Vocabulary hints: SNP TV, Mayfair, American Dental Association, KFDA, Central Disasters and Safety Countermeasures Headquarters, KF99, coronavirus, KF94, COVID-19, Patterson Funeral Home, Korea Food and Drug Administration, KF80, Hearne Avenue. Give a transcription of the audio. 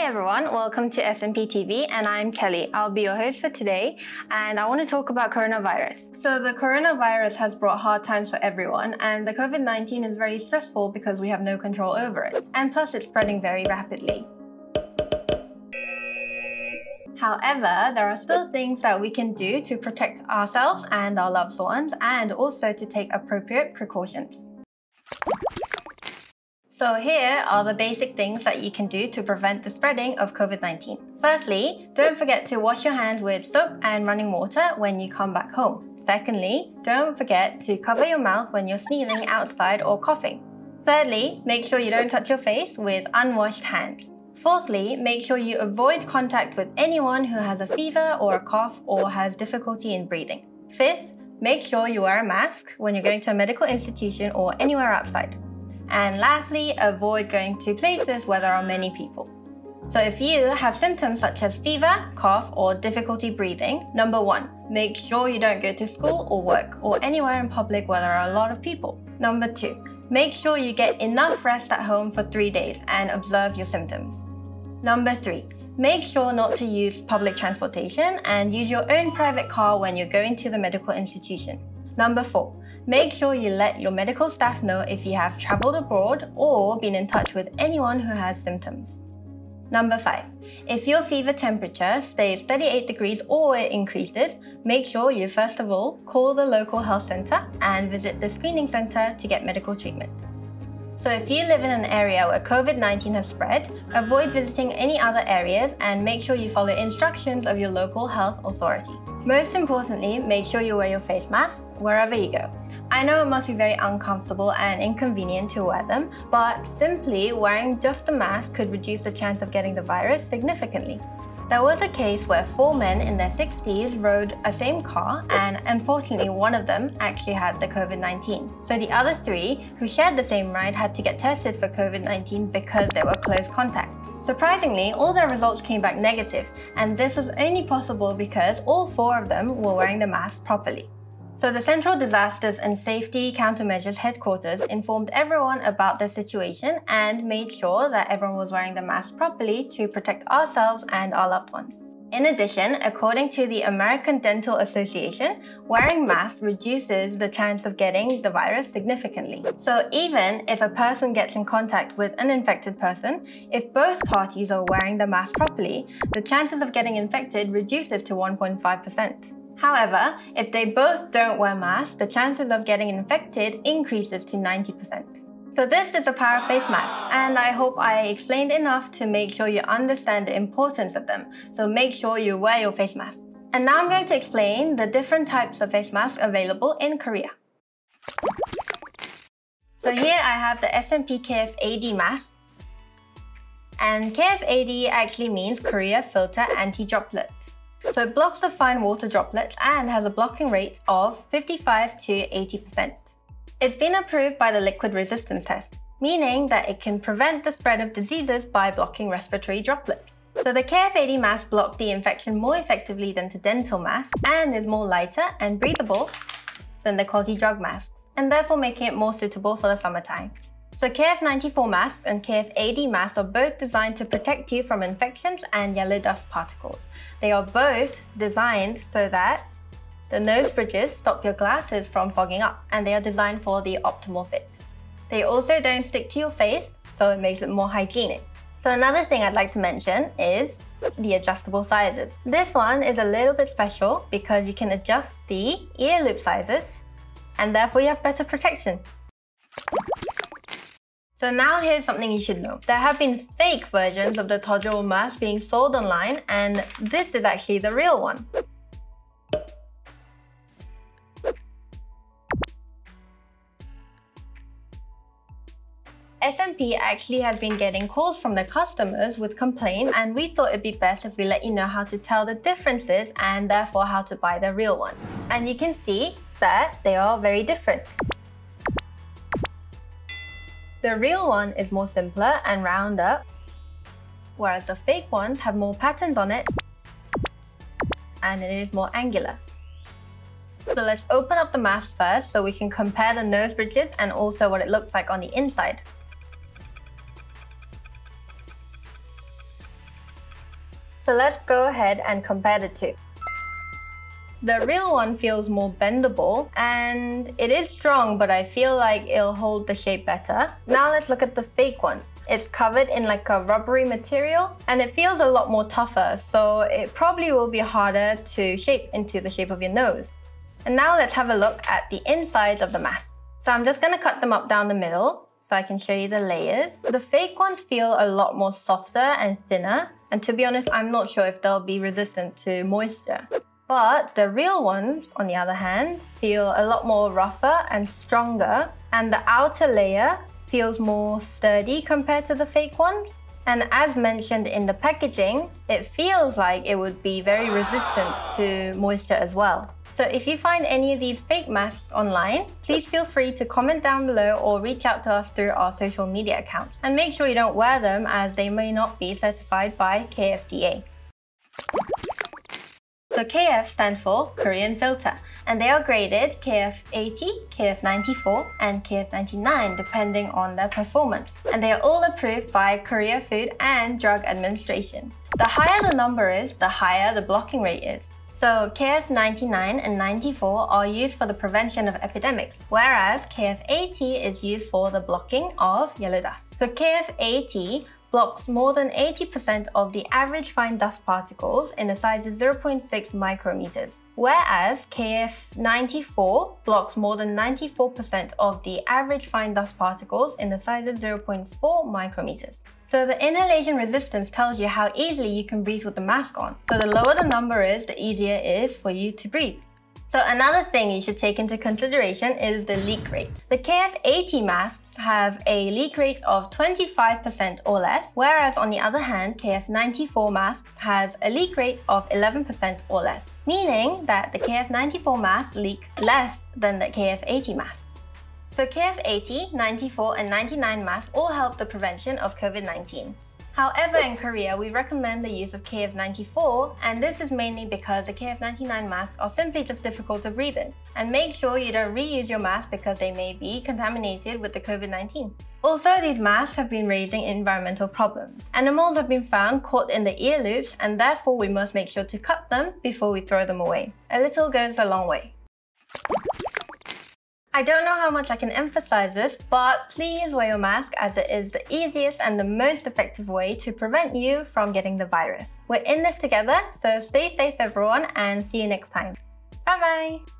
Hi everyone, welcome to SNP TV and I'm Kelly. I'll be your host for today and I want to talk about coronavirus. So the coronavirus has brought hard times for everyone and the COVID-19 is very stressful because we have no control over it. And plus it's spreading very rapidly. However, there are still things that we can do to protect ourselves and our loved ones and also to take appropriate precautions. So here are the basic things that you can do to prevent the spreading of COVID-19. Firstly, don't forget to wash your hands with soap and running water when you come back home. Secondly, don't forget to cover your mouth when you're sneezing outside or coughing. Thirdly, make sure you don't touch your face with unwashed hands. Fourthly, make sure you avoid contact with anyone who has a fever or a cough or has difficulty in breathing. Fifth, make sure you wear a mask when you're going to a medical institution or anywhere outside. And lastly, avoid going to places where there are many people. So if you have symptoms such as fever, cough, or difficulty breathing, number one, make sure you don't go to school or work or anywhere in public where there are a lot of people. Number two, make sure you get enough rest at home for 3 days and observe your symptoms. Number three, make sure not to use public transportation and use your own private car when you're going to the medical institution. Number four, make sure you let your medical staff know if you have traveled abroad or been in touch with anyone who has symptoms. Number five, if your fever temperature stays 38 degrees or it increases, make sure you first of all call the local health center and visit the screening center to get medical treatment. So if you live in an area where COVID-19 has spread, avoid visiting any other areas and make sure you follow instructions of your local health authority. Most importantly, make sure you wear your face mask wherever you go. I know it must be very uncomfortable and inconvenient to wear them, but simply wearing just a mask could reduce the chance of getting the virus significantly. There was a case where 4 men in their 60s rode a same car and unfortunately one of them actually had the COVID-19. So the other 3 who shared the same ride had to get tested for COVID-19 because they were close contacts. Surprisingly, all their results came back negative and this was only possible because all 4 of them were wearing the mask properly. So the Central Disasters and Safety Countermeasures Headquarters informed everyone about the situation and made sure that everyone was wearing the mask properly to protect ourselves and our loved ones. In addition, according to the American Dental Association, wearing masks reduces the chance of getting the virus significantly. So even if a person gets in contact with an infected person, if both parties are wearing the mask properly, the chances of getting infected reduces to 1.5%. However, if they both don't wear masks, the chances of getting infected increases to 90%. So this is a power face mask, and I hope I explained enough to make sure you understand the importance of them. So make sure you wear your face masks. And now I'm going to explain the different types of face masks available in Korea. So here I have the SNP KF80 mask. And KF80 actually means Korea Filter Anti-Droplet. So it blocks the fine water droplets and has a blocking rate of 55 to 80%. It's been approved by the liquid resistance test, meaning that it can prevent the spread of diseases by blocking respiratory droplets. So the KF80 mask blocks the infection more effectively than the dental mask and is more lighter and breathable than the quasi drug masks, and therefore making it more suitable for the summertime. So KF94 masks and KF80 masks are both designed to protect you from infections and yellow dust particles. They are both designed so that the nose bridges stop your glasses from fogging up, and they are designed for the optimal fit. They also don't stick to your face, so it makes it more hygienic. So another thing I'd like to mention is the adjustable sizes. This one is a little bit special because you can adjust the ear loop sizes and therefore you have better protection. So now here's something you should know. There have been fake versions of the Tojo mask being sold online, and this is actually the real one. SNP actually has been getting calls from the customers with complaints, and we thought it'd be best if we let you know how to tell the differences and therefore how to buy the real one. And you can see that they are very different. The real one is more simpler and rounder, whereas the fake ones have more patterns on it and it is more angular. So let's open up the mask first so we can compare the nose bridges and also what it looks like on the inside. So let's go ahead and compare the two. The real one feels more bendable and it is strong, but I feel like it'll hold the shape better. Now let's look at the fake ones. It's covered in like a rubbery material and it feels a lot more tougher, so it probably will be harder to shape into the shape of your nose. And now let's have a look at the insides of the mask. So I'm just gonna cut them up down the middle so I can show you the layers. The fake ones feel a lot more softer and thinner, and to be honest, I'm not sure if they'll be resistant to moisture. But the real ones, on the other hand, feel a lot more rougher and stronger, and the outer layer feels more sturdy compared to the fake ones. And as mentioned in the packaging, it feels like it would be very resistant to moisture as well. So if you find any of these fake masks online, please feel free to comment down below or reach out to us through our social media accounts. And make sure you don't wear them as they may not be certified by KFDA. So KF stands for Korean filter, and they are graded KF80, KF94 and KF99 depending on their performance. And they are all approved by Korea Food and Drug Administration. The higher the number is, the higher the blocking rate is. So KF99 and 94 are used for the prevention of epidemics, whereas KF80 is used for the blocking of yellow dust. So KF80 blocks more than 80% of the average fine dust particles in the size of 0.6 micrometers, whereas KF94 blocks more than 94% of the average fine dust particles in the size of 0.4 micrometers. So the inhalation resistance tells you how easily you can breathe with the mask on. So the lower the number is, the easier it is for you to breathe. So another thing you should take into consideration is the leak rate. The KF80 masks have a leak rate of 25% or less, whereas on the other hand, KF94 masks has a leak rate of 11% or less, meaning that the KF94 masks leak less than the KF80 masks. So KF80, 94 and 99 masks all help the prevention of COVID-19. However, in Korea, we recommend the use of KF94, and this is mainly because the KF99 masks are simply just difficult to breathe in. And make sure you don't reuse your masks because they may be contaminated with the COVID-19. Also, these masks have been raising environmental problems. Animals have been found caught in the ear loops, and therefore we must make sure to cut them before we throw them away. A little goes a long way. I don't know how much I can emphasize this, but please wear your mask as it is the easiest and the most effective way to prevent you from getting the virus. We're in this together, so stay safe everyone, and see you next time. Bye bye!